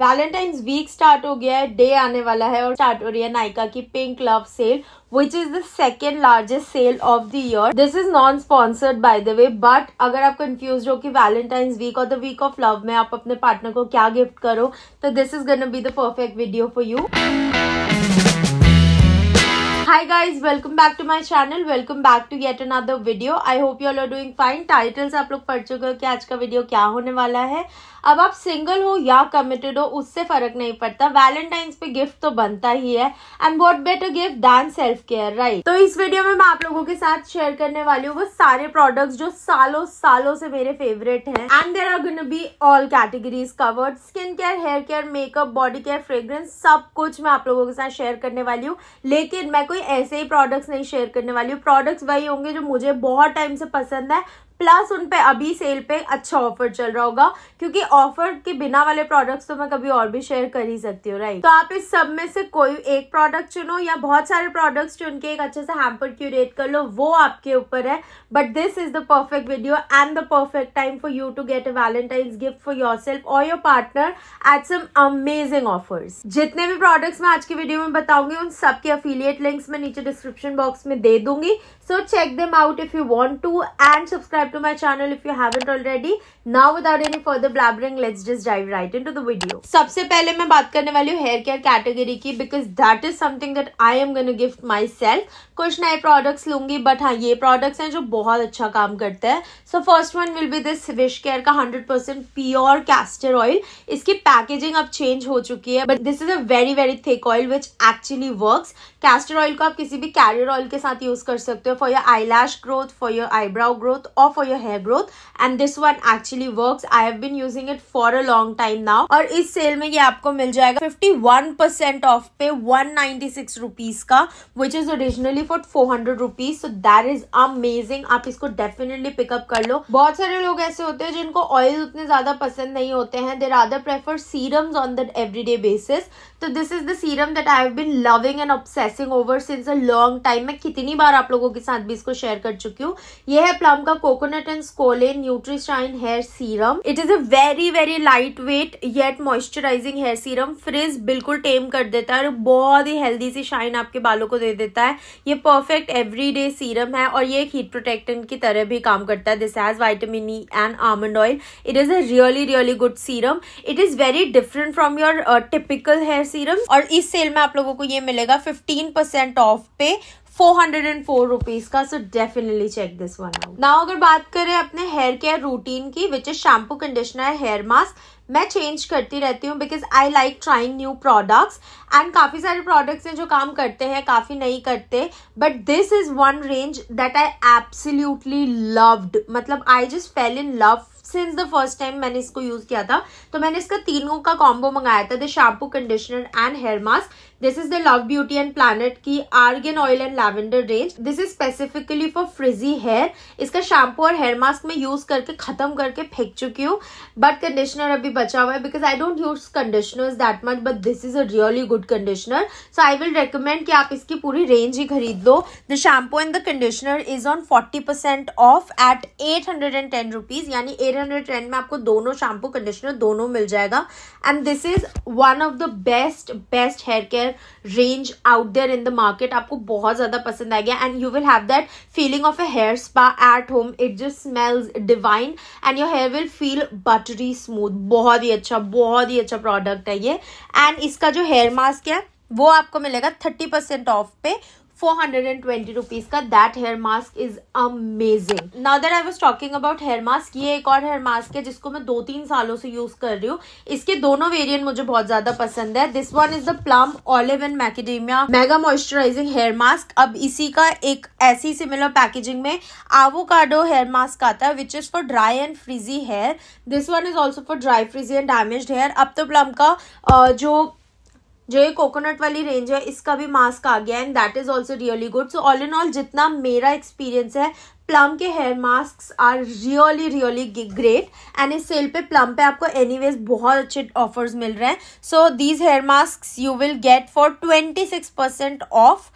Valentine's week start हो गया है, डे आने वाला है और स्टार्ट हो रही है नायका की pink love sale which is the second largest sale of the year. This is non sponsored by the way, but अगर आप कंफ्यूज हो कि वैलेंटाइंस वीक और द वीक ऑफ लव में आप अपने पार्टनर को क्या गिफ्ट करो, तो this is gonna be the perfect video for you. Hi guys, welcome back to my channel, welcome back to yet another video. I hope you all are doing fine. Titles आप लोग पढ़ चुके हो कि आज का वीडियो क्या होने वाला है। अब आप सिंगल हो या कमिटेड हो उससे फर्क नहीं पड़ता, वैलेंटाइंस पे गिफ्ट तो बनता ही है and what better gift than self care, right. तो इस वीडियो में मैं आप लोगों के साथ शेयर करने वाली हूँ वो सारे प्रोडक्ट्स जो सालों सालों से मेरे फेवरेट हैं and there are gonna be all categories covered, skin care, hair care, makeup, body care, fragrance, सब कुछ मैं आप लोगों के साथ शेयर करने वाली हूँ। लेकिन मैं ऐसे ही प्रोडक्ट्स नहीं शेयर करने वाली हूँ, प्रोडक्ट्स वही होंगे जो मुझे बहुत टाइम से पसंद है प्लस उन पे अभी सेल पे अच्छा ऑफर चल रहा होगा, क्योंकि ऑफर के बिना वाले प्रोडक्ट्स तो मैं कभी और भी शेयर कर ही सकती हूँ, राइट। तो आप इस सब में से कोई एक प्रोडक्ट चुनो या बहुत सारे प्रोडक्ट्स चुन के एक अच्छे से हैम्पर क्यूरेट कर लो, वो आपके ऊपर है। But this is the perfect video and the perfect time for you to get a Valentine's gift for yourself और your partner at some amazing offers. जितने भी प्रोडक्ट्स मैं आज की वीडियो में बताऊंगी उन सबके अफिलिएट लिंक्स मैं नीचे डिस्क्रिप्शन बॉक्स में दे दूंगी, so check them out if you want to and subscribe to my channel if you haven't already. Now without any further blabbering, let's just dive right into the video. सबसे पहले मैं बात करने वाली हूँ हेयर केयर कैटेगरी की, because that is something that I am going to gift myself. कुछ नए प्रोडक्ट्स लूंगी बट हाँ ये प्रोडक्ट्स हैं जो बहुत अच्छा काम करते हैं। So first one will be this WishCare का 100% प्योर कैस्टर ऑयल। इसकी पैकेजिंग अब चेंज हो चुकी है but this is a very very thick oil which actually works. Castor oil को आप किसी भी कैरियर ऑयल के साथ यूज कर सकते हो for your eyelash growth, for your eyebrow growth और for your hair growth and this one actually works. I have been using it for a long time now. और इस सेल में ये आपको मिल जाएगा 51% ऑफ पे 196 रुपीस का which is originally for 400 rupees, so that is amazing. आप इसको definitely पिकअप कर लो। बहुत सारे लोग ऐसे होते हैं जिनको ऑयल उतने ज्यादा पसंद नहीं होते हैं, they rather prefer serums on the everyday basis. तो this is the serum that I have been loving and obsessing over since a long time. मैं कितनी बार आप लोगों के साथ भी इसको शेयर कर चुकी हूँ। ये है प्लम का coconut and squalane Nutrishine hair serum. It is a very very lightweight yet moisturising hair serum. Frizz बिल्कुल टेम कर देता है और बहुत ही हेल्दी सी शाइन आपके बालों को दे देता है। ये परफेक्ट एवरीडे सीरम है और ये एक हीट प्रोटेक्टेंट की तरह भी काम करता है। This has vitamin E and almond oil. It is a really really good serum. It is very different from your typical hair serum. और इस सेल में आप लोगों को ये मिलेगा 15% ऑफ पे 404 रुपीज का, so definitely check this one out. Now अगर बात करें अपने हेयर केयर रूटीन की which is shampoo, conditioner, hair mask, मैं चेंज करती रहती हूँ because I like trying new products and काफ़ी सारे प्रोडक्ट्स हैं जो काम करते हैं, काफ़ी नहीं करते, but this is one range that I absolutely loved. मतलब I just fell in love since the first time मैंने इसको यूज किया था। तो मैंने इसका तीनों का कॉम्बो मंगाया था, the shampoo, conditioner and hair mask. This is the love beauty and planet की argan oil and lavender range. This is specifically for frizzy hair. इसका शैम्पू और हेयर मास्क में यूज करके खत्म करके फेंक चुकी हूँ, बट कंडीशनर अभी बचा हुआ है because I don't use conditioners that much, but this is a really good conditioner, so I will recommend कि आप इसकी पूरी रेंज ही खरीद लो। The shampoo and the conditioner is on 40% off at 810 rupees, यानी 810 में आपको दोनों शैम्पू कंडीशनर दोनों मिल जाएगा। And this is one of the best hair care range out there in the market. आपको बहुत ज्यादा पसंद आएगा and you will have that feeling of a hair spa at home. It just smells divine and your hair will feel buttery smooth. बहुत ही अच्छा product है ये। एंड इसका जो हेयर मास्क है वो आपको मिलेगा 30% ऑफ पे 420 रुपीज का। That hair mask is amazing. Now that I was talking about hair mask, ये एक और हेयर मास्क है जिसको मैं 2-3 सालों से यूज कर रही हूँ। इसके दोनों वेरिएंट मुझे बहुत ज्यादा पसंद है। This one is the Plum olive and macadamia mega moisturising hair mask. अब इसी का एक ऐसी सिमिलर पैकेजिंग में एवोकाडो हेयर मास्क आता है which is for dry and frizzy hair. This one is also for dry, frizzy and damaged hair. अब तो प्लम का जो ये कोकोनट वाली रेंज है इसका भी मास्क आ गया and that is also really good. So all in all जितना मेरा एक्सपीरियंस है, प्लम के hair mask are really really great and इस सेल पे प्लम पे आपको एनीवेज बहुत अच्छे ऑफर्स मिल रहे हैं। So these hair mask you will get for 26% off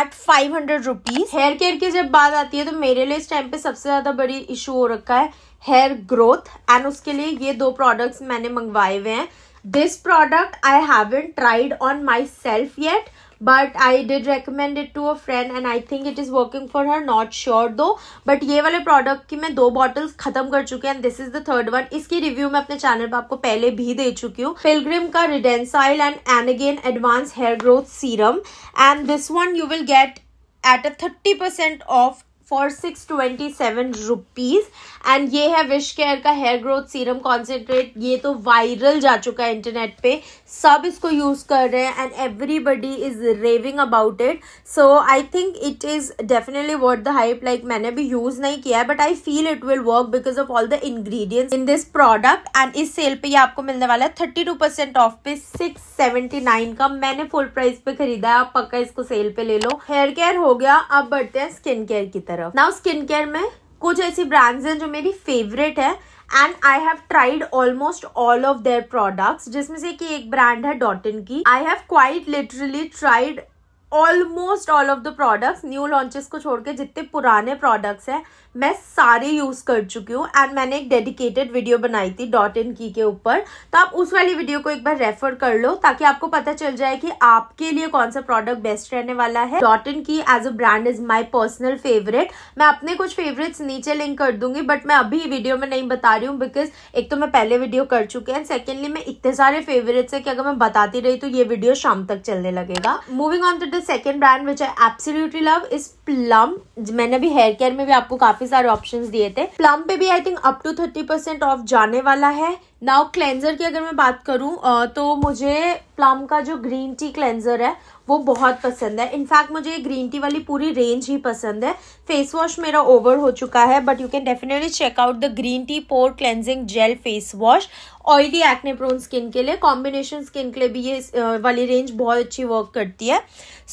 at 500 rupees. Hair care की जब बात आती है तो मेरे लिए इस टाइम पे सबसे ज्यादा बड़ी इशू हो रखा है हेयर ग्रोथ एंड उसके लिए ये दो प्रोडक्ट्स मैंने मंगवाए हुए हैं। This product I haven't tried on myself yet, but I did recommend it to a friend and I think it is working for her. Not sure though. But ये वाले product की मैं 2 bottles खत्म कर चुकी हूँ and this is the third one. इसकी review मैं अपने channel पर आपको पहले भी दे चुकी हूँ. Pilgrim का Redensile and Anagen Advanced Hair Growth Serum, and this one you will get at a 30% off for 627 rupees. and ये है WishCare का हेयर ग्रोथ सीरम कॉन्सेंट्रेट. ये तो वायरल जा चुका है इंटरनेट पे, सब इसको यूज़ कर रहे हैं and everybody is raving about it. So I think it is definitely worth the hype. Like मैंने भी यूज़ नहीं किया है but I feel it will work because of all the ingredients in this product. And इस sale पे ये आपको मिलने वाला है 32% ऑफ पे 679 का. मैंने फुल प्राइस पे खरीदा है, आप पक्का इसको सेल पे ले लो. हेयर केयर हो गया, अब बढ़ते हैं स्किन केयर की तरफ. नाउ स्किन केयर में कुछ ऐसी ब्रांड्स हैं जो मेरी फेवरेट है and I have tried almost all of their products, जिसमें से कि एक ब्रांड है डॉटिन की. I have quite literally tried almost all of the products. New launches को छोड़ के जितने पुराने प्रोडक्ट्स हैं मैं सारे यूज़ कर चुकी हूँ. एंड मैंने एक डेडिकेटेड वीडियो बनाई थी डॉटिन की के ऊपर, तो आप उस वाली वीडियो को एक बार रेफर कर लो ताकि आपको पता चल जाए कि आपके लिए कौन सा प्रोडक्ट बेस्ट रहने वाला है. डॉटिन की as a brand is my personal favourite. मैं अपने कुछ फेवरेट्स नीचे लिंक कर दूंगी बट मैं अभी वीडियो में नहीं बता रही हूँ बिकॉज एक तो मैं पहले वीडियो कर चुकी हूँ एंड सेकेंडली मैं इतने सारे फेवरेट्स है कि अगर मैं बताती रही तो ये वीडियो शाम तक चलने लगेगा. Moving on to the second brand which I absolutely love is Plum. मैंने भी हेयर केयर में भी आपको काफी सारे ऑप्शंस दिए थे. प्लम पे भी I think up to 30% off जाने वाला है. नाउ क्लेंजर की अगर मैं बात करूं तो मुझे प्लम का जो ग्रीन टी क्लेंजर है वो बहुत पसंद है. इनफैक्ट मुझे ग्रीन टी वाली पूरी रेंज ही पसंद है. फेस वॉश मेरा ओवर हो चुका है but you can definitely check out the green tea pore cleansing gel face wash. Oily acne prone skin के लिए, कॉम्बिनेशन स्किन के लिए भी ये वाली रेंज बहुत अच्छी वर्क करती है.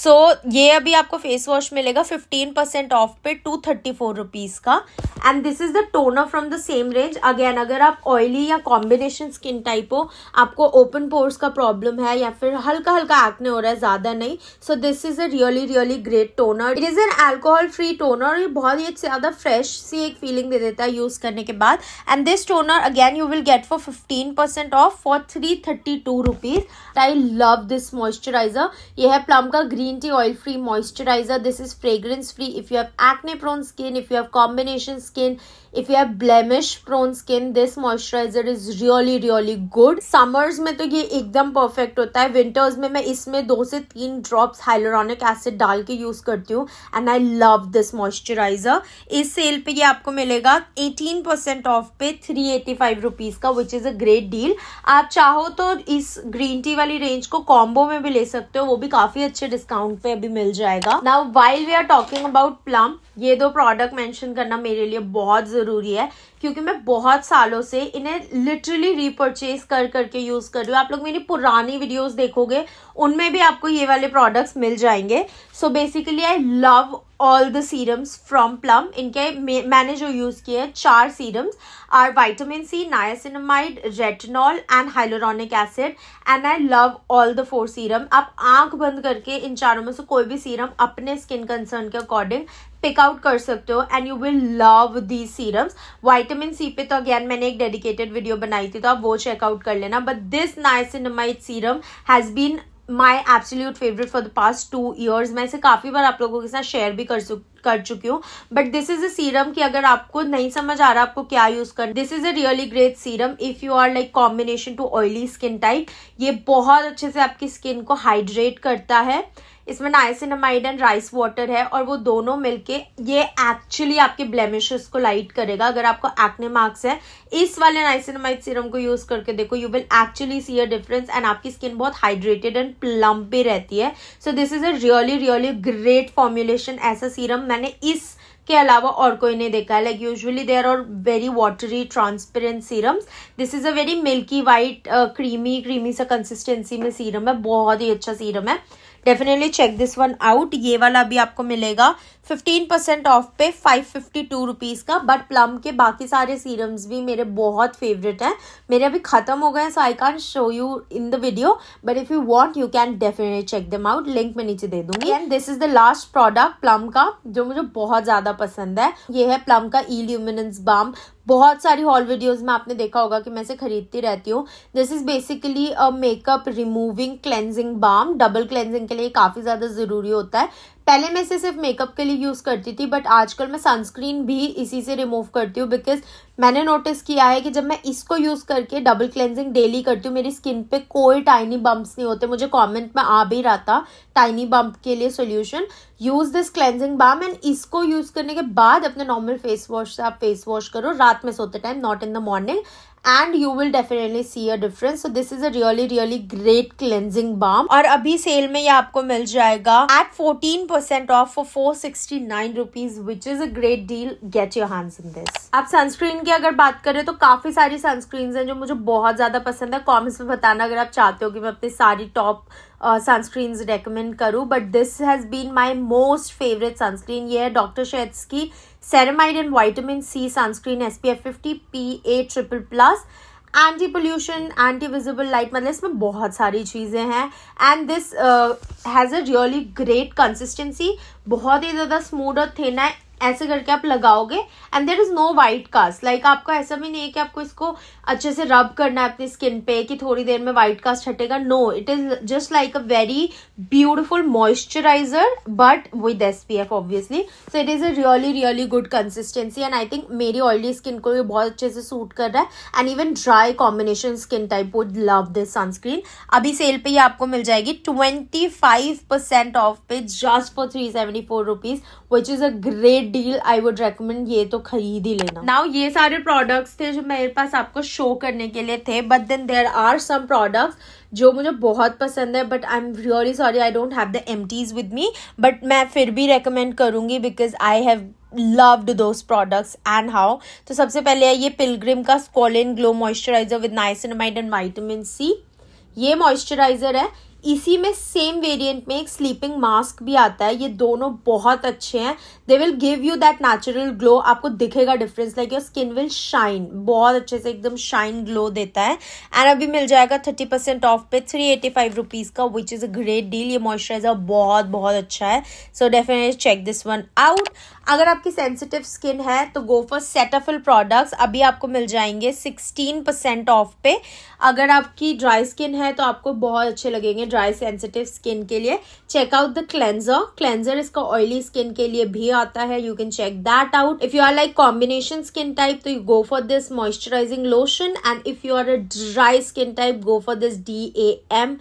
सो ये अभी आपको फेस वॉश मिलेगा 15% ऑफ पे 234 रुपीज़ का. And this is the toner from the same range. Again अगर आप ऑयली या कॉम्बिनेशन स्किन टाइप हो, आपको ओपन पोर्स का प्रॉब्लम है या फिर हल्का हल्का एक्ने हो रहा है, ज़्यादा नहीं, so this is a really really great toner. It is an alcohol free toner. ये बहुत ही ज़्यादा फ्रेश सी एक फीलिंग दे देता है यूज़ करने के बाद. And this toner again you will get for 15% off for 332 rupees. I love this moisturiser. ये है प्लम का green tea oil free moisturiser. This is fragrance free. If you have acne prone skin, if you have combination skin, if you have blemish prone skin, this moisturizer is really really good. Summers में तो ये एकदम perfect होता है. Winters में मैं इसमें 2 से 3 drops hyaluronic acid डाल के use करती हूँ and I love this moisturizer. इस सेल पे ये आपको मिलेगा 18% off पे 385 रुपीज़ का, which is a great deal. आप चाहो तो इस ग्रीन टी वाली रेंज को कॉम्बो में भी ले सकते हो, वो भी काफी अच्छे डिस्काउंट पे अभी मिल जाएगा. Now while we are talking about Plum, ये 2 प्रोडक्ट मेंशन करना मेरे लिए बहुत ज़रूरी है क्योंकि मैं बहुत सालों से इन्हें लिटरली रीपर्चेज करके यूज़ कर रही हूँ. आप लोग मेरी पुरानी वीडियोस देखोगे, उनमें भी आपको ये वाले प्रोडक्ट्स मिल जाएंगे. So basically I love all the serums from Plum. इनके मैंने जो यूज़ किए 4 serums are vitamin C, niacinamide, retinol and hyaluronic acid. And I love all the 4 serum. आप आंख बंद करके इन चारों में से कोई भी सीरम अपने स्किन कंसर्न के अकॉर्डिंग पिकआउट कर सकते हो and you will love the serums. Vitamin C पे तो अगेन मैंने एक डेडिकेटेड वीडियो बनाई थी, तो आप वो चेकआउट कर लेना. But this niacinamide serum has been my absolute favourite for the past 2 years. मैं इसे काफ़ी बार आप लोगों के साथ शेयर भी कर चुकी हूँ. But this is a serum कि अगर आपको नहीं समझ आ रहा आपको क्या यूज़ करना, this is a really great serum if you are like combination to oily skin type. ये बहुत अच्छे से आपकी स्किन को हाइड्रेट करता है. इसमें नाइसिनामाइड एंड राइस वाटर है और वो दोनों मिलके ये एक्चुअली आपके ब्लेमिशेस को लाइट करेगा. अगर आपको एक्ने मार्क्स है, इस वाले नाइसिनामाइड सीरम को यूज़ करके देखो, you will actually see a difference and आपकी स्किन बहुत हाइड्रेटेड एंड प्लम्प भी रहती है. So this is a really really great formulation. ऐसा सीरम मैंने इस के अलावा और कोई नहीं देखा है. Like usually there are very watery transparent serums. This is a very milky white creamy सा कंसिस्टेंसी में सीरम है. बहुत ही अच्छा सीरम है. Definitely check this one out. ये वाला अभी आपको मिलेगा 15% ऑफ पे 552 रुपीज़ का। बट प्लम के बाकी सारे सीरम्स भी मेरे बहुत फेवरेट हैं, मेरे अभी ख़त्म हो गए हैं, so I can show you in the video, but if you want you can definitely check them out, link मैं नीचे दे दूँगी। And this is the last product Plum का जो मुझे बहुत ज़्यादा पसंद है, ये है प्लम का ई ल्यूमिनेंस बाम। बहुत सारी हॉल वीडियोस में आपने देखा होगा कि मैं इसे खरीदती रहती हूँ। This is basically a makeup removing cleansing balm, double cleansing के लिए काफ़ी ज़्यादा ज़रूरी होता है। पहले मैं इसे सिर्फ मेकअप के लिए यूज़ करती थी, बट आजकल मैं सनस्क्रीन भी इसी से रिमूव करती हूँ, बिकॉज मैंने नोटिस किया है कि जब मैं इसको यूज़ करके डबल क्लेंजिंग डेली करती हूँ, मेरी स्किन पे कोई टाइनी बम्प्स नहीं होते। मुझे कमेंट में आ भी रहा था टाइनी बम्प के लिए solution, use this cleansing balm. And इसको यूज़ करने के बाद अपने नॉर्मल फेस वॉश से आप फेस वॉश करो रात में सोते time, not in the morning, and you will definitely see a difference. So this is a really great cleansing balm. और अभी सेल में ये आपको मिल जाएगा at 14% off for 469 rupees, which is a great deal. Get your hands on this. आप sunscreen की अगर बात करें तो काफी सारी सनस्क्रीन हैं जो मुझे बहुत ज्यादा पसंद है। कमेंट्स में बताना अगर आप चाहते हो कि मैं अपनी सारी टॉप सनस्क्रीन्स रेकमेंड करूँ, but this has been my most favourite sunscreen. ये है डॉक्टर शेथ्स की ceramide and vitamin C sunscreen, SPF 50 PA++, anti pollution, anti visible light, मतलब इसमें बहुत सारी चीज़ें हैं। And this has a really great consistency, बहुत ही ज़्यादा स्मूथ और थिन है। ऐसे करके आप लगाओगे and there is no white cast, like आपको ऐसा भी नहीं है कि आपको इसको अच्छे से रब करना है अपनी स्किन पे कि थोड़ी देर में वाइट कास्ट हटेगा। No, it is just like a very beautiful moisturiser but with SPF obviously. So it is a really good consistency and I think मेरी ऑयली स्किन को भी बहुत अच्छे से सूट कर रहा है। And even dry combination skin type would love this sunscreen. अभी सेल पे ये आपको मिल जाएगी 25% ऑफ पे just for 374 rupees, which is a great deal. I would recommend, ये तो खरीद ही लेना। नाउ ये सारे प्रोडक्ट्स थे जो मेरे पास आपको शो करने के लिए थे, but then there are some products जो मुझे बहुत पसंद है, but I am really sorry I don't have the empties with me, but मैं फिर भी रेकमेंड करूँगी because I have loved those products and how। तो सबसे पहले है ये पिलग्रिम का squalane glow moisturiser with niacinamide and vitamin C. ये मॉइस्चराइजर है, इसी में सेम वेरिएंट में एक स्लीपिंग मास्क भी आता है। ये दोनों बहुत अच्छे हैं, they will give you that natural glow, आपको दिखेगा difference, like your skin will shine, बहुत अच्छे से एकदम शाइन ग्लो देता है। एंड अभी मिल जाएगा 30% ऑफ पे 385 रुपीज़ का, which is a great deal. ये मॉइस्चराइजर बहुत अच्छा है, so definitely check this one out. अगर आपकी सेंसिटिव स्किन है तो गो फॉर सेटाफिल प्रोडक्ट्स, अभी आपको मिल जाएंगे 16% ऑफ पे। अगर आपकी ड्राई स्किन है तो आपको बहुत अच्छे लगेंगे ड्राई सेंसिटिव स्किन के लिए। Check out the cleanser, cleanser इसका ऑयली स्किन के लिए भी आता है, you can check that out. If you are like combination skin type तो you go for this moisturising lotion, and if you are a dry skin type go for this DAM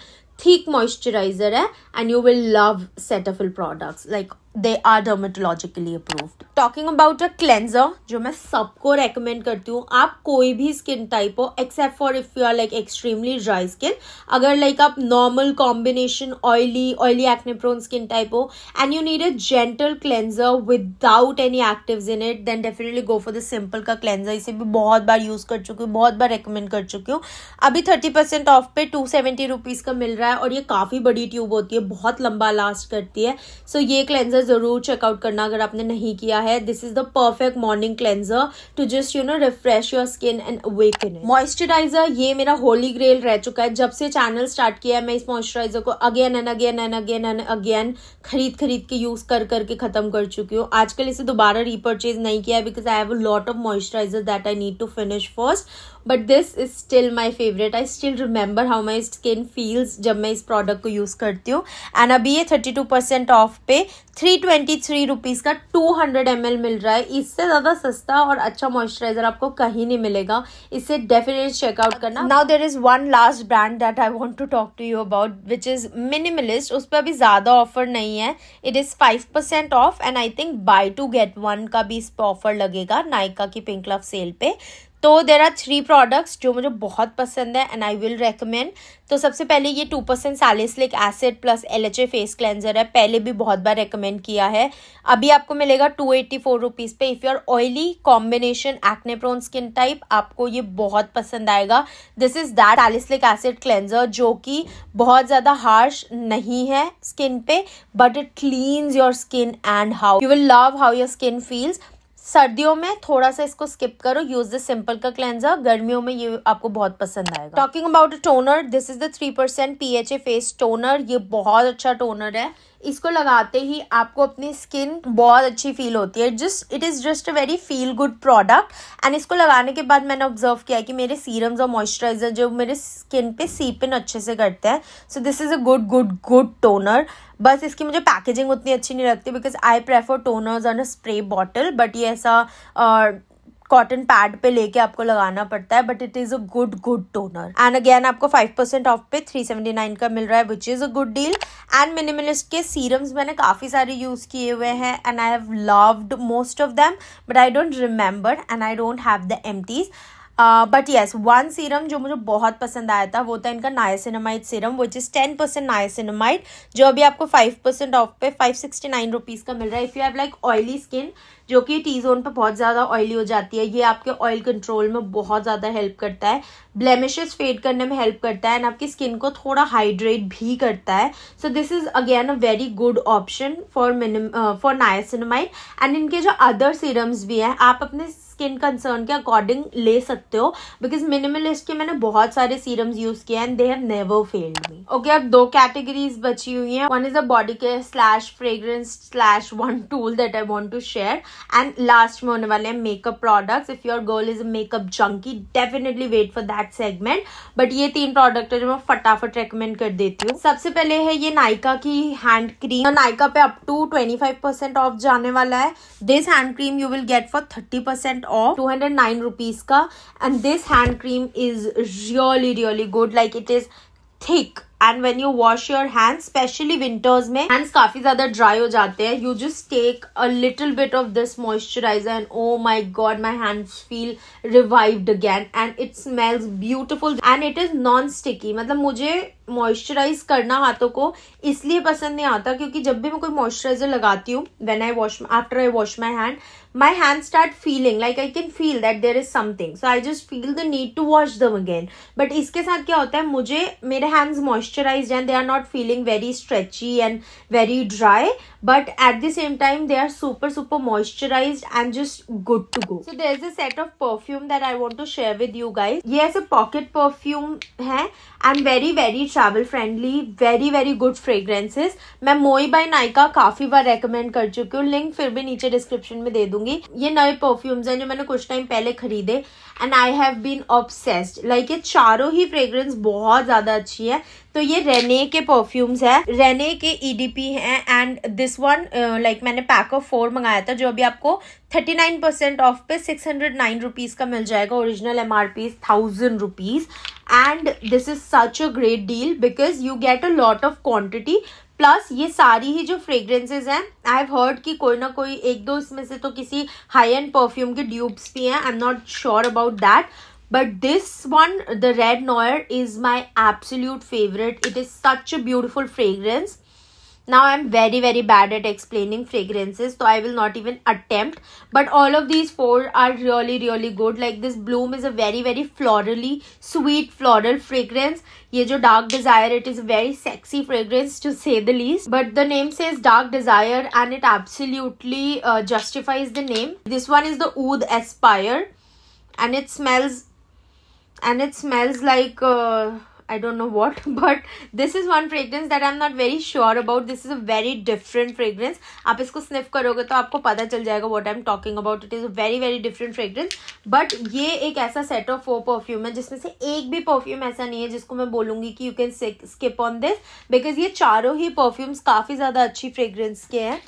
thick moisturiser है। And you will love Cetaphil products, like they are dermatologically approved. Talking about a cleanser जो मैं सबको recommend करती हूँ, आप कोई भी skin type हो except for if you are like extremely dry skin. अगर लाइक आप normal combination oily acne prone skin type हो and you need a gentle cleanser without any actives in it, then definitely go for the Simple का cleanser. इसे भी बहुत बार use कर चुकी हूँ, बहुत बार रेकमेंड कर चुकी हूँ। अभी 30% ऑफ पे 270 रुपीज़ का मिल रहा है, और ये काफ़ी बड़ी ट्यूब होती है, बहुत लंबा लास्ट करती है। सो ये क्लेंजर जरूर चेकआउट करना अगर आपने नहीं किया है। This is the perfect morning cleanser to just refresh your skin and awaken. Moisturiser ये मेरा होली ग्रेल रह चुका है, जब से चैनल स्टार्ट किया है मैं इस मॉइस्चराइजर को अगेन खरीद के यूज करके खत्म कर चुकी हूँ। आजकल इसे दोबारा रीपर्चेज नहीं किया है because I have a lot of moisturiser that I need to finish first, but this is still my favourite. I still remember how my skin feels जब मैं इस प्रोडक्ट को यूज करती हूँ। एंड अभी ये 32% ऑफ पे 323 रुपीज़ का 200 ml मिल रहा है। इससे ज़्यादा सस्ता और अच्छा मॉइस्चराइजर आपको कहीं नहीं मिलेगा, इससे डेफिनेटली चेकआउट करना। Now there is one last brand that I want to talk to you about, which is Minimalist. उस पर अभी ज़्यादा ऑफर नहीं है, it is 5% off, and I think buy two get one का भी इस पर ऑफर लगेगा नायका की पिंक लव सेल पे। तो देयर आर 3 प्रोडक्ट्स जो मुझे बहुत पसंद है एंड आई विल रेकमेंड। तो सबसे पहले ये 2% salicylic acid plus LHA face cleanser है, पहले भी बहुत बार रेकमेंड किया है। अभी आपको मिलेगा 284 रुपीज़ पे। If you are oily combination acne prone skin type आपको ये बहुत पसंद आएगा। This is that salicylic acid cleanser जो कि बहुत ज़्यादा हार्श नहीं है स्किन पे, but it cleanses your skin and how you will love how your skin feels. सर्दियों में थोड़ा सा इसको स्किप करो, यूज द सिंपल का क्लेंजर, गर्मियों में ये आपको बहुत पसंद आएगा। Talking about toner, this is the 3% PHA face toner. ये बहुत अच्छा टोनर है, इसको लगाते ही आपको अपनी स्किन बहुत अच्छी फील होती है। It is just a very feel good product. And इसको लगाने के बाद मैंने ऑब्जर्व किया कि मेरे सीरम्स और मॉइस्चराइजर जो मेरे स्किन पे सीप इन अच्छे से करते हैं। So this is a good toner. बस इसकी मुझे पैकेजिंग उतनी अच्छी नहीं लगती because I prefer toners on a spray bottle, but ये ऐसा कॉटन पैड पे लेके आपको लगाना पड़ता है। But it is a good toner. And again आपको 5% ऑफ पे 379 का मिल रहा है, which is a good deal. And minimalist के सीरम्स मैंने काफ़ी सारे यूज़ किए हुए हैं and I have loved most of them, but I don't remember and I don't have the empties. But yes, one serum जो मुझे बहुत पसंद आया था वो था इनका niacinamide serum, which is 10% niacinamide, जो अभी आपको 5% ऑफ पे 569 रुपीज़ का मिल रहा है। If you have like oily skin जो कि टी जोन पर बहुत ज़्यादा ऑयली हो जाती है, ये आपके ऑयल कंट्रोल में बहुत ज़्यादा हेल्प करता है, ब्लेमिशेस फेड करने में हेल्प करता है एंड आपकी स्किन को थोड़ा हाइड्रेट भी करता है। So this is again a very good option for niacinamide. And इनके जो अदर सीरम्स भी हैं आप अपने स्किन कंसर्न के अकॉर्डिंग ले सकते हो, बिकॉज मिनिमलिस्ट के मैंने बहुत सारे सीरम्स यूज़ किए and they have never failed me. Okay, अब 2 कैटेगरीज बची हुई हैं। One is a body care / fragrance / one tool that I want to share. And last में होने वाले हैं makeup products. If your girl is a makeup junkie definitely wait for that segment. But ये 3 product है जो मैं फटाफट recommend कर देती हूँ। सबसे पहले है ये नायका की हैंड क्रीम। नायका पे अप टू 25% ऑफ जाने वाला है। This hand cream you will get for 30% off 209 rupees का। And this hand cream is really good, like it is thick and when you wash your hands, especially winters में hands काफी ज्यादा dry हो जाते हैं, you just take a little bit of this moisturiser and oh my god my hands feel revived again. And it smells beautiful and it is non sticky. मतलब मुझे moisturise करना हाथों को इसलिए पसंद नहीं आता क्योंकि जब भी मैं कोई मॉइस्चराइजर लगाती हूँ, after I wash my hand, my hand start feeling like I can feel that there is something, so I just feel the need to wash them again. But इसके साथ क्या होता है, मुझे मेरे hands moisturised and they are not feeling very stretchy and very dry, but at the same time they are super moisturised and just good to go. So there is a set of perfume that I want to share with you guys. ये ऐसे pocket perfume है and very travel friendly, very good fragrances. मैं Moi bye Nykaa काफी बार recommend कर चुकी हूँ, link फिर भी नीचे डिस्क्रिप्शन में दे दूंगी। ये नए परफ्यूम्स हैं जो मैंने कुछ टाइम पहले खरीदे and I have been obsessed, like ये चारों ही फ्रेग्रेंस बहुत ज्यादा अच्छी है। तो ये रेने के परफ्यूम्स हैं, रेने के EDP हैं एंड दिस वन लाइक मैंने पैक ऑफ 4 मंगाया था जो अभी आपको 39% ऑफ पे 609 रुपीज़ का मिल जाएगा। Original MRP 1000 rupees and this is such a great deal because you get a lot of quantity. Plus ये सारी ही जो फ्रेग्रेंसेज हैं, आई हैव हर्ड कि कोई ना कोई 1-2 इसमें से तो किसी हाई एंड परफ्यूम के ड्यूब्स भी हैं, I am not sure about that. But this one, the Red Noir, is my absolute favorite. It is such a beautiful fragrance. Now I am very bad at explaining fragrances, so I will not even attempt. But all of these 4 are really good. Like this Bloom is a very florally sweet floral fragrance. ये जो Dark Desire, it is a very sexy fragrance to say the least. But the name says Dark Desire, and it absolutely justifies the name. This one is the Oud Aspire, and it smells like I don't know what, but this is one fragrance that I'm not very sure about. This is a very different fragrance. आप इसको sniff करोगे तो आपको पता चल जाएगा what I'm talking about. It is a very different fragrance. But ये एक ऐसा set of 4 perfume है जिसमें से एक भी perfume ऐसा नहीं है जिसको मैं बोलूँगी कि you can skip on this because ये चारों ही perfumes काफ़ी ज़्यादा अच्छी fragrance के हैं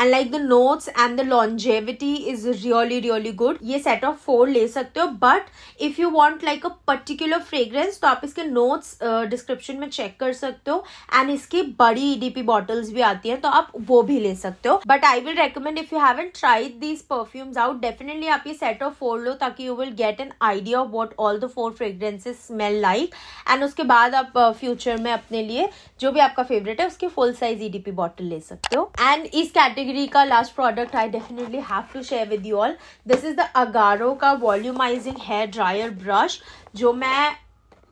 and like the notes and the longevity is really really good. ये सेट ऑफ 4 ले सकते हो, but if you want like a particular fragrance तो आप इसके नोट्स डिस्क्रिप्शन में चेक कर सकते हो. एंड इसकी बड़ी EDP बॉटल्स भी आती है तो आप वो भी ले सकते हो. But I will recommend if you haven't tried these perfumes out, definitely आप ये सेट ऑफ 4 लो ताकि you will get an idea of what all the 4 fragrances smell like. And उसके बाद आप फ्यूचर में अपने लिए जो भी आपका फेवरेट है उसकी फुल साइज EDP बॉटल ले सकते हो. एंड इस कैटेगरी का last product I definitely have to share with you all. This is the Agaro का वॉल्यूमाइजिंग हेयर ड्रायर ब्रश जो मैं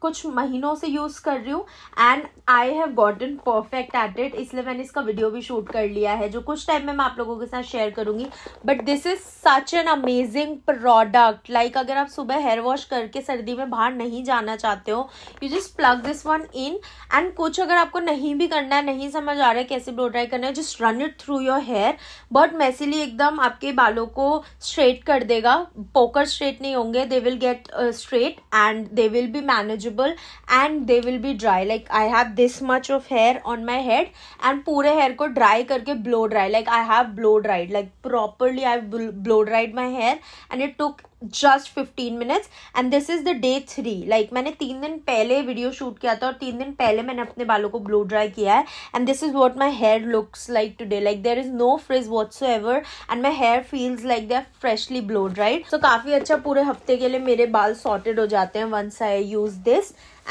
कुछ महीनों से यूज़ कर रही हूँ and I have gotten perfect at it, इसलिए मैंने इसका वीडियो भी शूट कर लिया है जो कुछ टाइम में मैं आप लोगों के साथ शेयर करूँगी. But this is such an amazing product. Like अगर आप सुबह हेयर वॉश करके सर्दी में बाहर नहीं जाना चाहते हो, you just plug this one in. And कुछ अगर आपको नहीं भी करना है, नहीं समझ आ रहा है कैसे ब्लो ड्राई करना है, just run it through your hair. But मैसीली एकदम आपके बालों को स्ट्रेट कर देगा. पोकर स्ट्रेट नहीं होंगे, they will get straight and they will be manageable and they will be dry. Like I have this much of hair on my head and पूरे hair को dry करके blow dry. Like I have blow dried, like properly I blow dried my hair and it took just 15 minutes and this is the day 3. Like मैंने 3 दिन पहले video shoot किया था और 3 दिन पहले मैंने अपने बालों को ब्लो ड्राई किया है and this is what my hair looks like today. Like there is no frizz whatsoever and my hair feels like they are freshly blow dried. So काफी अच्छा, पूरे हफ्ते के लिए मेरे बाल sorted हो जाते हैं once I use this.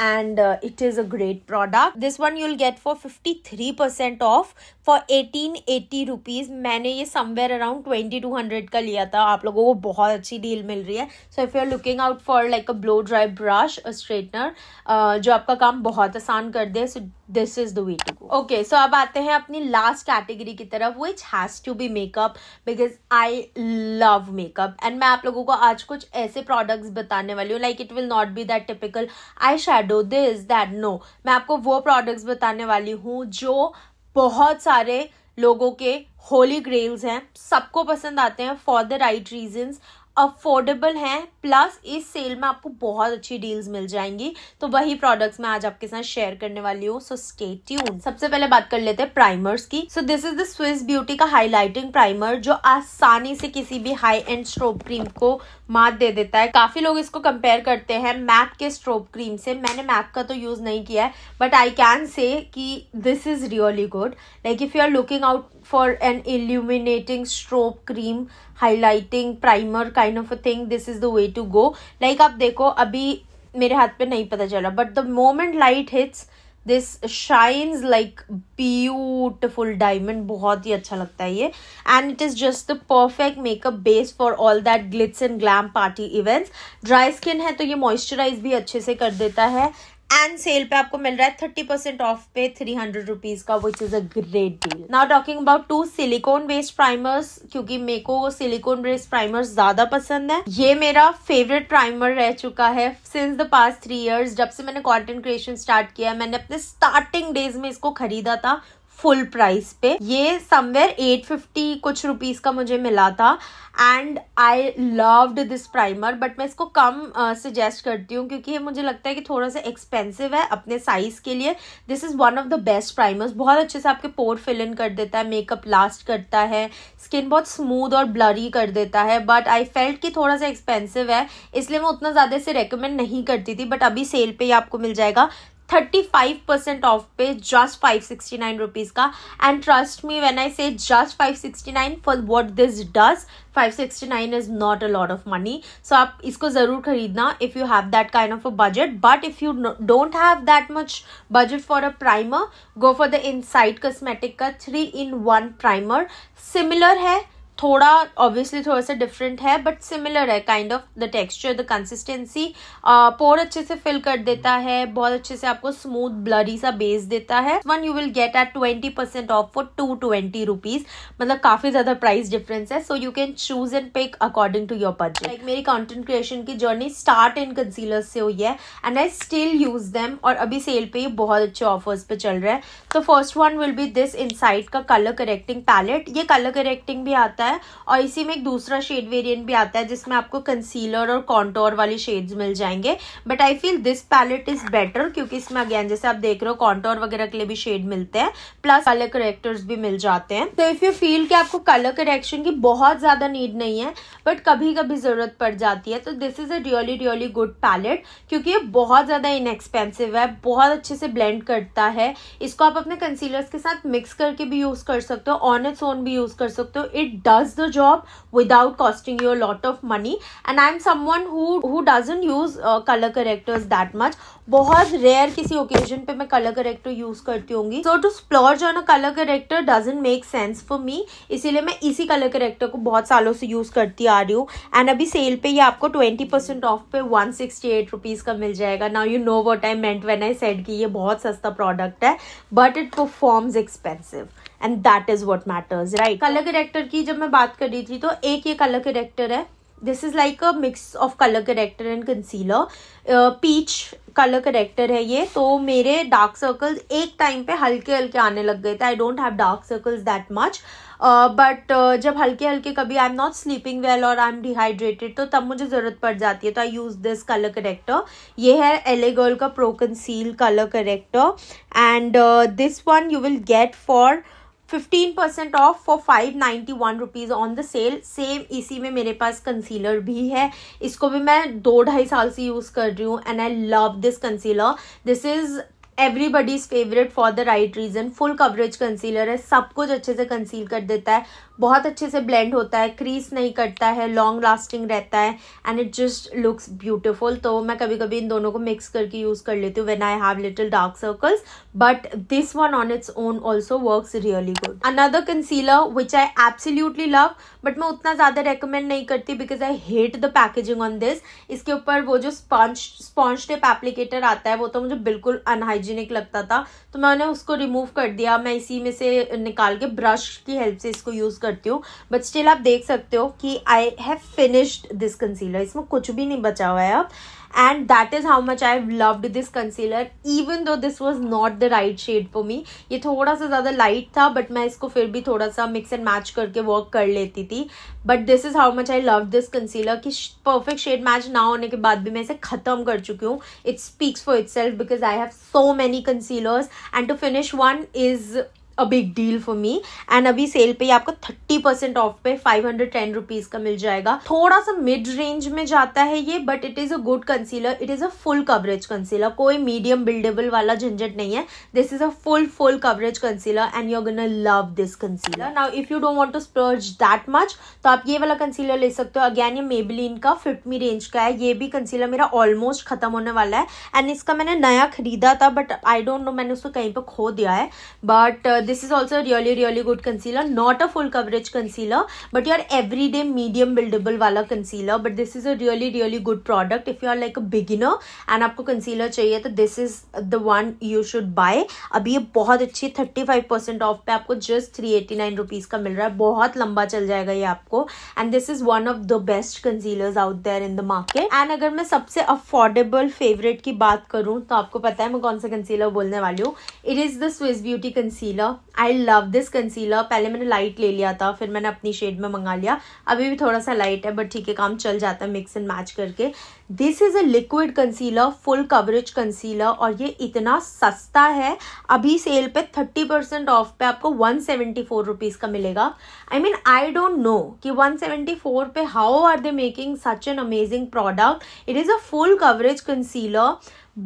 And it is a great product. This one you'll get for 53% off for 1880 rupees. मैंने ये somewhere around 2200 का लिया था. आप लोगों को बहुत अच्छी डील मिल रही है. So if you're looking out for like a blow dry brush, a straightener, जो आपका काम बहुत आसान कर दे, so this is the way to go. Okay, so अब आते हैं अपनी last category की तरफ, which has to be makeup because I love makeup. And मैं आप लोगों को आज कुछ ऐसे products बताने वाली हूँ. Like it will not be that typical eyeshadow. Do this that no. मैं आपको वो प्रोडक्ट्स बताने वाली हूँ जो बहुत सारे लोगों के होली ग्रेल्स हैं, सबको पसंद आते हैं for the right reasons, affordable हैं, प्लस इस सेल में आपको बहुत अच्छी डील्स मिल जाएंगी. तो वही प्रोडक्ट्स मैं आज आपके साथ शेयर करने वाली हूँ, सो स्टे ट्यून. सबसे पहले बात कर लेते हैं प्राइमर्स की. So this is the Swiss Beauty का हाइलाइटिंग प्राइमर जो आसानी से किसी भी हाई एंड स्ट्रोब क्रीम को मात दे देता है. काफी लोग इसको कंपेयर करते हैं मैक के स्ट्रोब क्रीम से. मैंने मैक का तो यूज नहीं किया है, बट आई कैन से कि this is really good. Like if you are looking out for an illuminating strobe cream, highlighting primer kind of a thing, this is the way to go. Like आप देखो अभी मेरे हाथ पे नहीं पता चला, but the moment light hits this shines like beautiful diamond. बहुत ही अच्छा लगता है ये. And it is just the perfect makeup base for all that glitz and glam party events. Dry skin है तो ये मॉइस्चराइज भी अच्छे से कर देता है. एंड सेल पे आपको मिल रहा है 30% ऑफ पे 300 रुपीज का, which is a great deal. Now talking about 2 silicone based primers, क्योंकि मेरे को सिलिकॉन बेस्ड प्राइमर्स ज्यादा पसंद है. ये मेरा फेवरेट प्राइमर रह चुका है सिंस द पास्ट 3 इयर्स. जब से मैंने कंटेंट क्रिएशन स्टार्ट किया, मैंने अपने स्टार्टिंग डेज में इसको खरीदा था फुल प्राइस पे. ये समवेयर 850 कुछ रुपीस का मुझे मिला था and I loved this primer. But मैं इसको कम सजेस्ट करती हूँ क्योंकि मुझे लगता है कि थोड़ा सा एक्सपेंसिव है अपने साइज के लिए. This is one of the best primers. बहुत अच्छे से आपके पोर फिल इन कर देता है, मेकअप लास्ट करता है, स्किन बहुत स्मूद और ब्लरी कर देता है. बट आई फेल्ट कि थोड़ा सा एक्सपेंसिव है, इसलिए मैं उतना ज़्यादा इसे रेकमेंड नहीं करती थी. बट अभी सेल पे ही आपको मिल जाएगा 35% ऑफ पे जस्ट 569 रुपीज़ का. And trust me when I say just 569 for what this does, 569 is not a lot of money. So आप इसको ज़रूर खरीदना if you have that kind of a budget. But if you don't have that much budget for a primer, go for the Insight cosmetic का 3-in-1 primer. Similar है, थोड़ा obviously थोड़ा सा different है, बट सिमिलर है kind of the texture, the consistency. Pore अच्छे से fill कर देता है, बहुत अच्छे से आपको स्मूथ ब्लरी सा बेस देता है. One you will get at 20% off for 220 rupees. मतलब काफ़ी ज़्यादा प्राइस डिफरेंस है. So you can choose and pick according to your budget. Like मेरी कंटेंट क्रिएशन की जर्नी स्टार्ट इन कंसीलर्स से हुई है and I still use them. और अभी सेल पे बहुत अच्छे ऑफर्स पे चल रहा है. तो first one will be this Insight का कलर करेक्टिंग पैलेट. ये कलर करेक्टिंग भी आता है आता है। और इसी में एक दूसरा शेड वेरिएंट भी आता है जिसमें आपको कंसीलर और कॉन्टोर वाले शेड्स मिल जाएंगे। But I feel this palette is better क्योंकि इसमें अगेन जैसे आप देख रहे हो कॉन्टोर वगैरह के लिए भी शेड मिलते हैं प्लस कलर करेक्टर्स भी मिल जाते हैं। तो इफ यू फील कि आपको कलर करेक्शन की बहुत ज्यादा नीड नहीं है बट कभी कभी जरूरत पड़ जाती है तो this is a really really good palette क्योंकि ये बहुत ज्यादा इनएक्सपेंसिव है, बहुत अच्छे से ब्लेंड करता है। इसको आप अपने कंसीलर्स के साथ मिक्स करके भी यूज कर सकते हो, ऑन इट्स ओन भी यूज कर सकते हो। It does the job without costing you a lot of money and I am someone who doesn't use colour correctors that much. बहुत रेयर किसी ओकेजन पे मैं कलर करेक्टर यूज करती होंगी। So to splurge on a colour corrector doesn't make sense for me, इसीलिए मैं इसी colour corrector को बहुत सालों से यूज करती आ रही हूँ। एंड अभी सेल पे ये आपको 20% ऑफ पे 168 रुपीज का मिल जाएगा। Now you know what I meant when I said कि ये बहुत सस्ता प्रोडक्ट है but it performs expensive and that is what matters, right. Colour corrector की जब मैं बात कर रही थी तो एक ये कलर करेक्टर है, this is like a mix of colour corrector and concealer, peach colour corrector है ये। तो मेरे डार्क सर्कल्स एक टाइम पे हल्के हल्के आने लग गए थे। I don't have dark circles that much but जब हल्के हल्के कभी I am not sleeping well और आई एम डिहाइड्रेटेड तो तब मुझे ज़रूरत पड़ जाती है तो I use this colour corrector. ये है एलए गर्ल का pro conceal colour corrector and this one you will get for 15% off for 591 rupees on the sale. Same इसी में मेरे पास कंसीलर भी है, इसको भी मैं 2-2.5 साल से यूज़ कर रही हूँ and I love this concealer. This is everybody's favourite for the right reason. Full coverage concealer है, सब कुछ अच्छे से कंसील कर देता है, बहुत अच्छे से ब्लेंड होता है, क्रीज नहीं करता है, लॉन्ग लास्टिंग रहता है and it just looks beautiful. तो मैं कभी कभी इन दोनों को मिक्स करके यूज़ कर लेती हूँ when I have little dark circles but this one on its own also works really good. Another concealer which I absolutely love but मैं उतना ज़्यादा रेकमेंड नहीं करती because I hate the packaging on this. इसके ऊपर वो जो sponge tape applicator आता है वो तो मुझे बिल्कुल अनहाइजीनिक लगता था तो मैंने उसको रिमूव कर दिया। मैं इसी में से निकाल के ब्रश की हेल्प से इसको यूज़ करती हूँ। बट स्टिल आप देख सकते हो कि I have finished this concealer, इसमें कुछ भी नहीं बचा हुआ है अब। And that is how much I've loved this concealer, even though this was not the right shade for me. ये थोड़ा सा ज़्यादा light था but मैं इसको फिर भी थोड़ा सा mix and match करके work कर लेती थी। But this is how much I loved this concealer कि perfect shade match ना होने के बाद भी मैं इसे ख़त्म कर चुकी हूँ। It speaks for itself because I have so many concealers and to finish one is a big deal for me. And अभी सेल पे आपको 30% ऑफ पे 510 रुपीज़ का मिल जाएगा। थोड़ा सा मिड रेंज में जाता है ये but it is a good concealer, it is a full coverage concealer. कोई मीडियम बिल्डेबल वाला झंझट नहीं है, this is a full coverage concealer and you are gonna love this concealer. Now if you don't want to splurge that much तो आप ये वाला concealer ले सकते हो। अगैन ये मेबेलिन का फिट मी रेंज का है। ये भी कंसीलर मेरा ऑलमोस्ट खत्म होने वाला है एंड इसका मैंने नया खरीदा था बट आई डोंट नो मैंने उसको कहीं पर खो दिया है। But this is also a really really good concealer, not a full coverage concealer but your everyday medium buildable wala concealer, but this is a really really good product if you are like a beginner and aapko concealer chahiye to this is the one you should buy. abhi ye bahut achhi 35% off pe aapko just 389 rupees ka mil raha hai, bahut lamba chal jayega ye aapko and this is one of the best concealers out there in the market. and agar main sabse affordable favorite ki baat karu to aapko pata hai main kaun sa concealer bolne wali hu, it is the Swiss Beauty concealer. I love this concealer. पहले मैंने light ले लिया था, फिर मैंने अपनी shade में मंगा लिया। अभी भी थोड़ा सा लाइट है बट ठीक है, काम चल जाता है मिक्स एंड मैच करके। This is a liquid concealer, full coverage concealer और ये इतना सस्ता है। अभी सेल पे 30% ऑफ पे आपको 174 रुपीज़ का मिलेगा। I mean I don't know कि 174 पे how are they making such an amazing product. It is a full coverage concealer,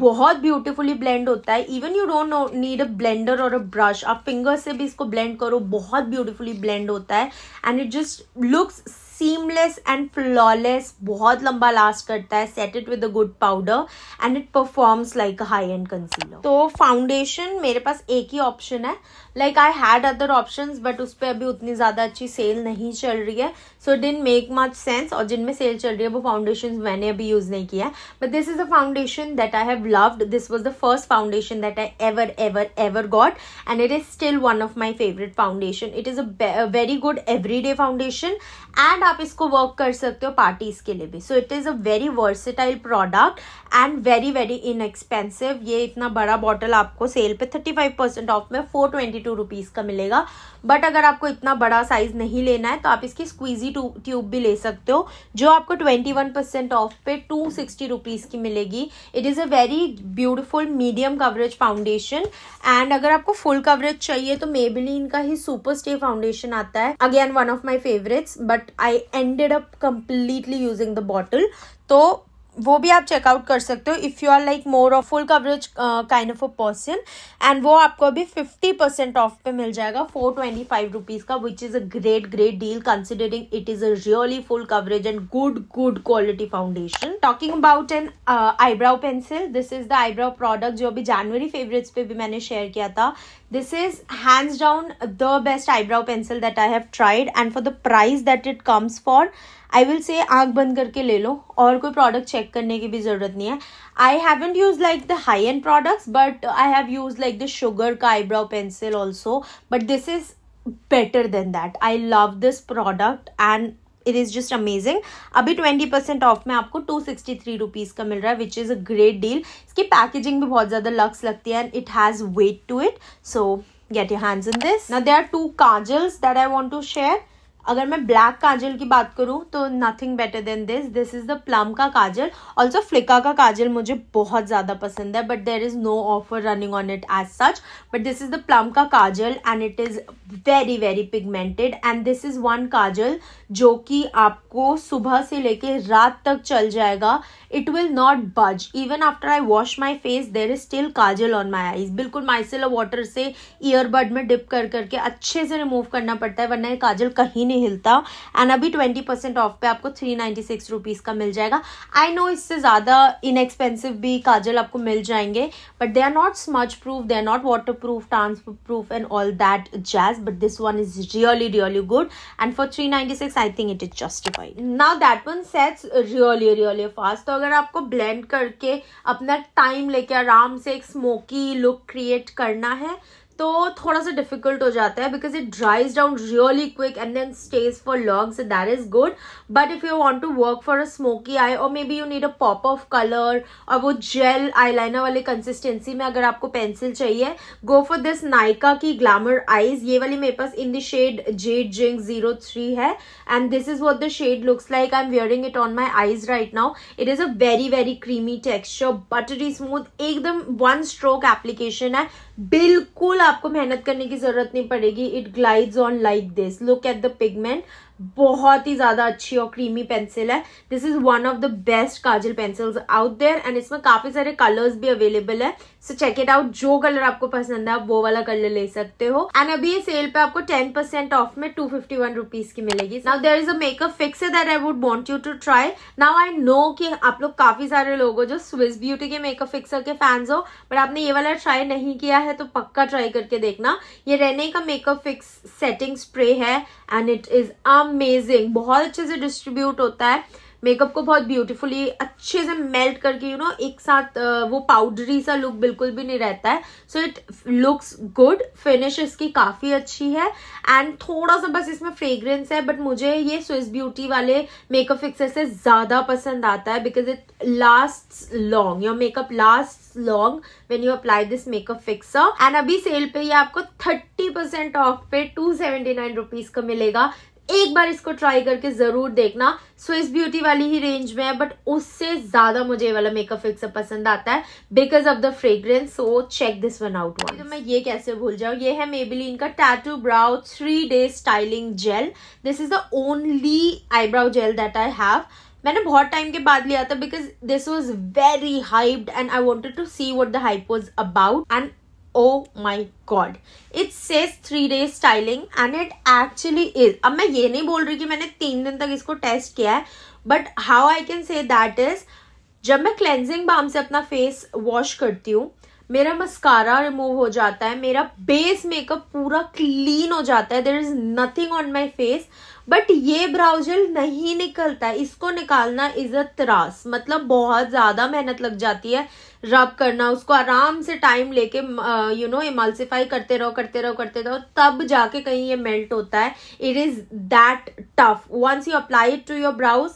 बहुत ब्यूटीफुली ब्लेंड होता है। Even you don't need a blender और अ ब्रश, आप फिंगर से भी इसको ब्लेंड करो, बहुत ब्यूटीफुली ब्लेंड होता है and it just looks seamless and flawless, बहुत लंबा लास्ट करता है, set it with a good powder and it performs like a high-end concealer. तो foundation मेरे पास एक ही option है, like I had other options but उस पर अभी उतनी ज़्यादा अच्छी सेल नहीं चल रही है so it didn't make much sense. और जिनमें सेल चल रही है वो फाउंडेशन मैंने अभी यूज़ नहीं किया है, but this is a foundation that I have loved. This was the first foundation that I ever ever ever got and it is still one of my favourite foundation. It is a very good every day foundation and आप इसको work कर सकते हो parties के लिए भी। So it is a very versatile product and very very inexpensive. ये इतना बड़ा बॉटल आपको सेल पे 35% ऑफ में 422 रुपीज़ का मिलेगा। बट अगर आपको इतना बड़ा साइज नहीं लेना है तो आप इसकी स्क्वीजी ट्यूब भी ले सकते हो जो आपको 21% ऑफ पे 260 रुपीज़ की मिलेगी। It is a very beautiful medium coverage foundation and अगर आपको फुल कवरेज चाहिए तो मेबेलिन का ही सुपर स्टे फाउंडेशन आता है, again one of my favourites, but I ended up completely using the bottle. तो वो भी आप चेकआउट कर सकते हो if you are like more of full coverage kind of a person. And वो आपको अभी 50% ऑफ पे मिल जाएगा 425 रुपीज़ का, which is a great great deal considering it is a really full coverage and good good quality foundation. Talking about an eyebrow pencil, this is the eyebrow product जो अभी जनवरी favourites पे भी मैंने share किया था। This is hands down the best eyebrow pencil that I have tried and for the price that it comes for I will say आँख बंद करके ले लो और कोई प्रोडक्ट चेक करने की भी ज़रूरत नहीं है। I haven't use like the high end products but I have use like the Sugar का eyebrow pencil also, but this is better than that. I love this product and it is just amazing. अभी 20% of में आपको 263 rupees का मिल रहा है, which is a great deal. इसकी packaging भी बहुत ज़्यादा लक्स लगती है and it has weight to it, so get your hands in this. Now there are two kajals that I want to share. अगर मैं ब्लैक काजल की बात करूं तो nothing better than this. This is the Plum का काजल, also फ्लिका का काजल मुझे बहुत ज़्यादा पसंद है but there is no offer running on it as such, but this is the Plum का काजल and it is very very pigmented and this is one काजल जो कि आपको सुबह से लेके रात तक चल जाएगा। It will not budge even after I wash my face, there is still kajal on my eyes. बिल्कुल माइसेलर वाटर से ईयरबड में डिप कर करके अच्छे से रिमूव करना पड़ता है वरना ये काजल कहीं नहीं हिलता। एंड अभी 20% ऑफ पे आपको 396 रुपीज़ का मिल जाएगा। आई नो इससे ज़्यादा इनएक्सपेंसिव भी काजल आपको मिल जाएंगे but they are not smudge proof, they are not water proof, transfer proof and all that jazz, but this one is really really good and for 396 I think it is justified. Now that one sets really really fast. तो अगर आपको blend करके अपना time लेके आराम से एक smoky look create करना है तो थोड़ा सा डिफिकल्ट हो जाता है because it dries down really quick and then stays for long, so that is good. But if you want to work for a smoky eye और may be you need a pop of colour और वो jail eyeliner वाले consistency में अगर आपको pencil चाहिए, गो for this Nykaa की glamour eyes. ये वाली मेरे पास in the shade Z Zinc 03 है and this is what the shade looks like. I am wearing it on my eyes right now. It is a very very creamy texture, buttery smooth, एकदम one stroke application है, बिल्कुल आपको मेहनत करने की जरूरत नहीं पड़ेगी। It glides on like this, look at the pigment. बहुत ही ज़्यादा अच्छी और क्रीमी पेंसिल है। This is one of the best kajal pencils out there and इसमें काफ़ी सारे कलर्स भी अवेलेबल है, सो चेक इट आउट। जो कलर आपको पसंद है आप वो वाला कलर ले सकते हो। एंड अभी ये सेल पे आपको 10% ऑफ में 251 रुपीज़ की मिलेगी। Now there is a makeup fixer that I would want you to try. Now I know कि आप लोग काफ़ी सारे लोग हो जो स्विस ब्यूटी के मेकअप फिक्सर के फैंस हो, बट आपने ये वाला ट्राई नहीं किया है तो पक्का ट्राई करके देखना। ये रेने का मेकअप फिक्स सेटिंग स्प्रे है एंड इट इज़ अमेजिंग। बहुत अच्छे से डिस्ट्रीब्यूट होता है मेकअप को, बहुत ब्यूटीफुली अच्छे से मेल्ट करके you know, एक साथ वो पाउडरी सा लुक बिल्कुल भी नहीं रहता है। So it looks good, finish इसकी काफ़ी अच्छी है एंड थोड़ा सा बस इसमें फ्रेग्रेंस है, बट मुझे ये स्विस ब्यूटी वाले मेकअप फिक्सर से ज़्यादा पसंद आता है because it lasts long, your makeup lasts long when you apply this makeup fixer. And अभी सेल पे ये आपको 30% ऑफ पे 279 रुपीज़ का मिलेगा। एक बार इसको ट्राई करके ज़रूर देखना। स्विस ब्यूटी वाली ही रेंज में है बट उससे ज़्यादा मुझे ये वाला मेकअप फिक्सर पसंद आता है because of the fragrance, so check this one out. तो मैं ये कैसे भूल जाऊँ, ये है मेबेलिन का tattoo brow 3 day styling gel. This is the only eyebrow gel that I have. मैंने बहुत टाइम के बाद लिया था because this was very hyped and I wanted to see what the hype was about and oh my God, it says 3 day styling and it actually is. अब मैं ये नहीं बोल रही कि मैंने 3 दिन तक इसको टेस्ट किया है, but how I can say that is, जब मैं क्लेंजिंग बाम से अपना फेस वॉश करती हूँ मेरा मस्कारा रिमूव हो जाता है, मेरा बेस मेकअप पूरा क्लीन हो जाता है, there is nothing on my face. But ये ब्राउ जेल नहीं निकलता है, इसको निकालना इज अ त्रास, मतलब बहुत ज्यादा मेहनत लग जाती है रब करना, उसको आराम से टाइम लेके यू नो इमल्सिफाई करते रहो, तब जाके कहीं ये मेल्ट होता है। It is that tough, once you apply it to your brows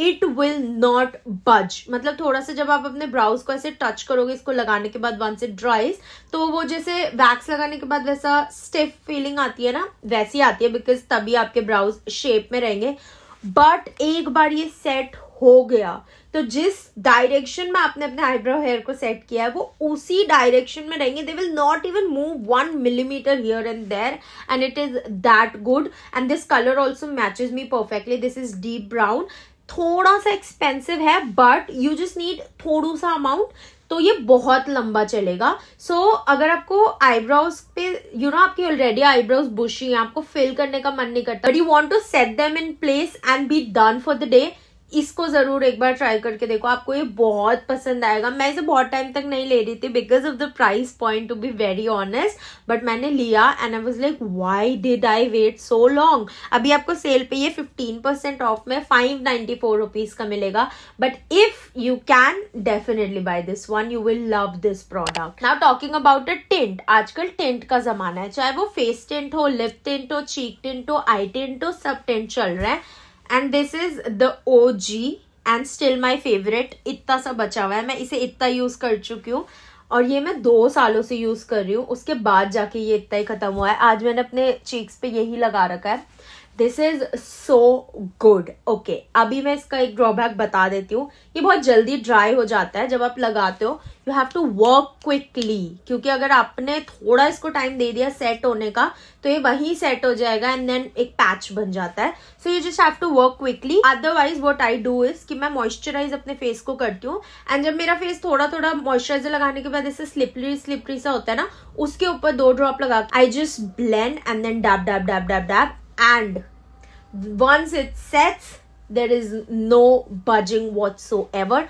it will not budge. मतलब थोड़ा सा जब आप अपने ब्राउज को ऐसे टच करोगे इसको लगाने के बाद, वंस इट ड्राइज तो वो जैसे वैक्स लगाने के बाद वैसा स्टिफ फीलिंग आती है ना, वैसी आती है, बिकॉज तभी आपके ब्राउज शेप में रहेंगे। बट एक बार ये सेट हो गया तो जिस डायरेक्शन में आपने अपने आईब्रो हेयर को सेट किया है वो उसी डायरेक्शन में रहेंगे, they will not even move 1 millimeter here and there, and it is that good. And this colour also matches me perfectly, this is deep brown, थोड़ा सा एक्सपेंसिव है बट यू जस्ट नीड थोड़ा सा amount, तो ये बहुत लंबा चलेगा। सो अगर आपको आईब्रोज पे यू नो आपकी ऑलरेडी आईब्रोज बुशी है, आपको फिल करने का मन नहीं करता, but you want to set them in place and be done for the day, इसको जरूर एक बार ट्राई करके देखो, आपको ये बहुत पसंद आएगा। मैं इसे बहुत टाइम तक नहीं ले रही थी because of the price point to be very honest, but मैंने लिया and I was like why did I wait so long. अभी आपको सेल पे ये 15% ऑफ में 594 रुपीज का मिलेगा, but if you can definitely buy this one, you will love this product. Now talking about a tint, आजकल tint का जमाना है, चाहे वो फेस टिंट हो, लिप टिंट हो, चीक टिंट हो, आई टिंट हो, सब टिंट चल रहे हैं। And this is the OG and still my favorite। इतना सा बचा हुआ है, मैं इसे इतना यूज कर चुकी हूँ और ये मैं 2 सालों से यूज कर रही हूँ, उसके बाद जाके ये इतना ही खत्म हुआ है। आज मैंने अपने चीक्स पे यही लगा रखा है, this is so good. Okay अभी मैं इसका एक ड्रॉबैक बता देती हूँ, ये बहुत जल्दी ड्राई हो जाता है जब आप लगाते हो, you have to work quickly, क्योंकि अगर आपने थोड़ा इसको टाइम दे दिया सेट होने का तो ये वहीं सेट हो जाएगा एंड देन एक पैच बन जाता है। So you just have to work quickly. Otherwise what I do is कि मैं मॉइस्चराइज अपने फेस को करती हूँ, एंड जब मेरा फेस थोड़ा थोड़ा मॉइस्चराइजर लगाने के बाद ऐसे स्लिपरी स्लिपरी सा होता है ना, उसके ऊपर 2 ड्रॉप लगा I just blend and then dab dab dab dab dab, and once it sets there is no budging whatsoever।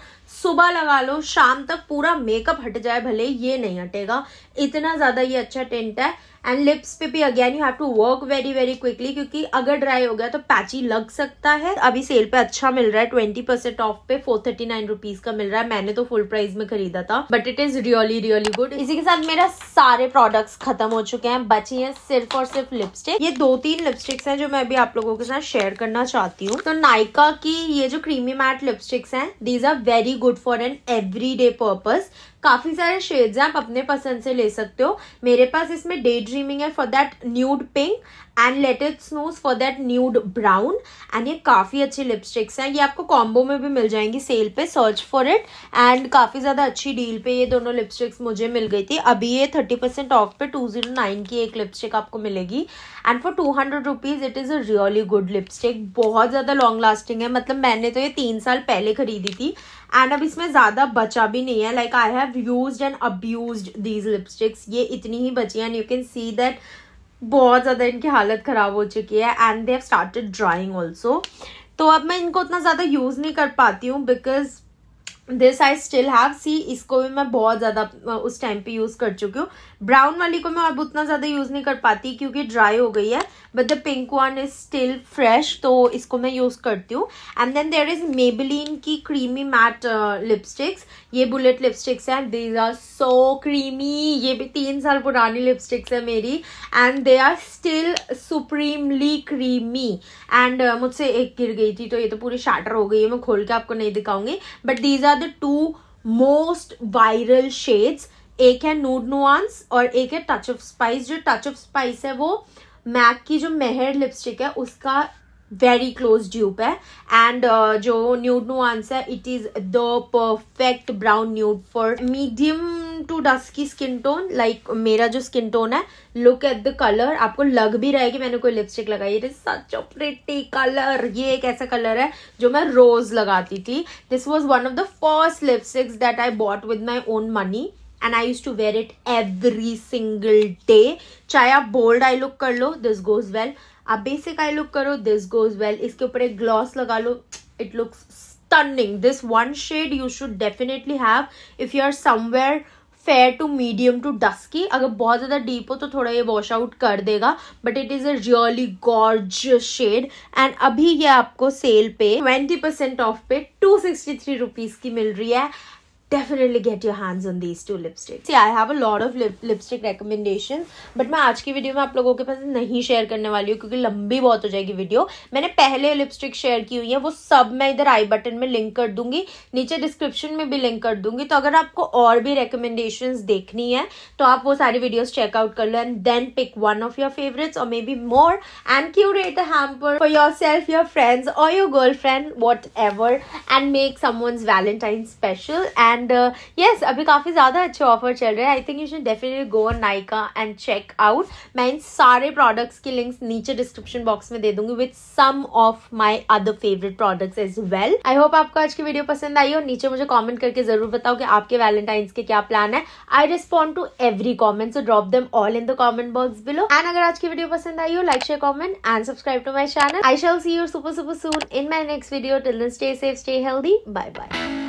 सुबह लगा लो शाम तक पूरा मेकअप हट जाए भले, ये नहीं हटेगा, इतना ज्यादा ये अच्छा टिंट है। एंड लिप्स पे भी again you have to work very very quickly, क्योंकि अगर ड्राई हो गया तो पैची लग सकता है। अभी सेल पे अच्छा मिल रहा है, 20% ऑफ पे 439 रुपीज का मिल रहा है, मैंने तो फुल प्राइस में खरीदा था, but it is really really good. इसी के साथ मेरा सारे प्रोडक्ट्स खत्म हो चुके हैं, बची है सिर्फ और सिर्फ लिपस्टिक। ये 2-3 लिपस्टिक्स हैं जो मैं अभी आप लोगों के साथ शेयर करना चाहती हूँ। तो नायका की ये जो क्रीमी मैट लिपस्टिक्स हैं, these are very good for an everyday purpose. काफी सारे शेड्स हैं, आप अपने पसंद से ले सकते हो। मेरे पास इसमें डे ड्रीमिंग है for that nude pink, and let it snooze for that nude brown, and ये काफी अच्छी लिपस्टिक्स हैं। ये आपको कॉम्बो में भी मिल जाएंगी सेल पे, सर्च फॉर इट, एंड काफी ज्यादा अच्छी डील पे ये दोनों लिपस्टिक्स मुझे मिल गई थी। अभी ये 30% ऑफ पे 209 की एक लिपस्टिक आपको मिलेगी, and for 200 rupees it is a really good lipstick. बहुत ज्यादा लॉन्ग लास्टिंग है, मतलब मैंने तो ये 3 साल पहले खरीदी थी एंड अब इसमें ज्यादा बचा भी नहीं है। Like I have used and abused these lipsticks, ये इतनी ही बची है and you can see that बहुत ज़्यादा इनकी हालत ख़राब हो चुकी है, and they have started drying also. तो अब मैं इनको उतना ज़्यादा यूज़ नहीं कर पाती हूँ because this I still have, see इसको भी मैं बहुत ज़्यादा उस टाइम पे यूज़ कर चुकी हूँ। ब्राउन वाली को मैं अब उतना ज़्यादा यूज़ नहीं कर पाती क्योंकि ड्राई हो गई है, but the pink one is still fresh, तो इसको मैं यूज़ करती हूँ। And then there is Maybelline की क्रीमी मैट लिपस्टिक्स, ये बुलेट लिपस्टिक्स हैं, दीज आर सो क्रीमी। ये भी 3 साल पुरानी लिपस्टिक्स है मेरी, and they are still supremely creamy. And मुझसे एक गिर गई थी तो ये तो पूरी शैटर हो गई है, मैं खोल के आपको नहीं दिखाऊंगी, but these the 2 most viral shades, एक है nude nuance और एक है touch of spice। जो touch of spice है वो MAC की जो मेहर लिपस्टिक है उसका वेरी क्लोज ड्यूप है, एंड जो न्यूड नुआंस है it is the perfect brown nude for medium to dusky skin tone. Like मेरा जो स्किन टोन है, लुक एट द कलर, आपको लग भी रहा है कि मैंने कोई लिपस्टिक लगाई। It is such a pretty colour, ये एक ऐसा कलर है जो मैं रोज लगाती थी। This was one of the first lipsticks that I bought with my own money, and I use to wear it every single day. चाहे आप बोल्ड आई लुक कर लो, दिस गोज वेल, आप बेसिक आई लुक करो, this goes well, इसके ऊपर एक gloss लगा लो, it looks stunning. This one shade you should definitely have if you are somewhere fair to medium to dusky. अगर बहुत ज़्यादा डीप हो तो थोड़ा ये वॉश आउट कर देगा, but it is a really gorgeous shade. And अभी ये आपको सेल पे 20% ऑफ पे 263 रुपीज़ की मिल रही है। Definitely get your hands on these two lipsticks. See, I have a lot of lipstick recommendations, but मैं आज की वीडियो में आप लोगों के पास नहीं शेयर करने वाली हूँ क्योंकि लंबी बहुत हो जाएगी वीडियो। मैंने पहले लिपस्टिक शेयर की हुई है, वो सब मैं इधर आई बटन में लिंक कर दूंगी, नीचे डिस्क्रिप्शन में भी लिंक कर दूंगी। तो अगर आपको और भी रिकमेंडेशंस देखनी है तो आप वो सारी वीडियोज चेकआउट कर लो and then pick one of your favourites और may be more and curate a hamper for your self, your friends और your girlfriend, whatever, and make someone's valentine special. And yes, अभी काफ़ी ज़्यादा अच्छे offer चल रहे हैं। I think you should definitely go on Nykaa and check out. मैं इन सारे प्रोडक्ट्स की लिंक्स नीचे डिस्क्रिप्शन बॉक्स में दे दूंगी with some of my other favourite products as well. I hope आपको आज की वीडियो पसंद आई हो। नीचे मुझे कॉमेंट करके जरूर बताओ कि आपके वैलेंटाइंस के क्या प्लान है। I respond to every comment, so drop them all in the comment box below. And अगर आज की वीडियो पसंद आई हो, like, share, comment and subscribe to my channel. I shall see you super super soon in my next video. Till then stay safe, stay healthy, bye bye.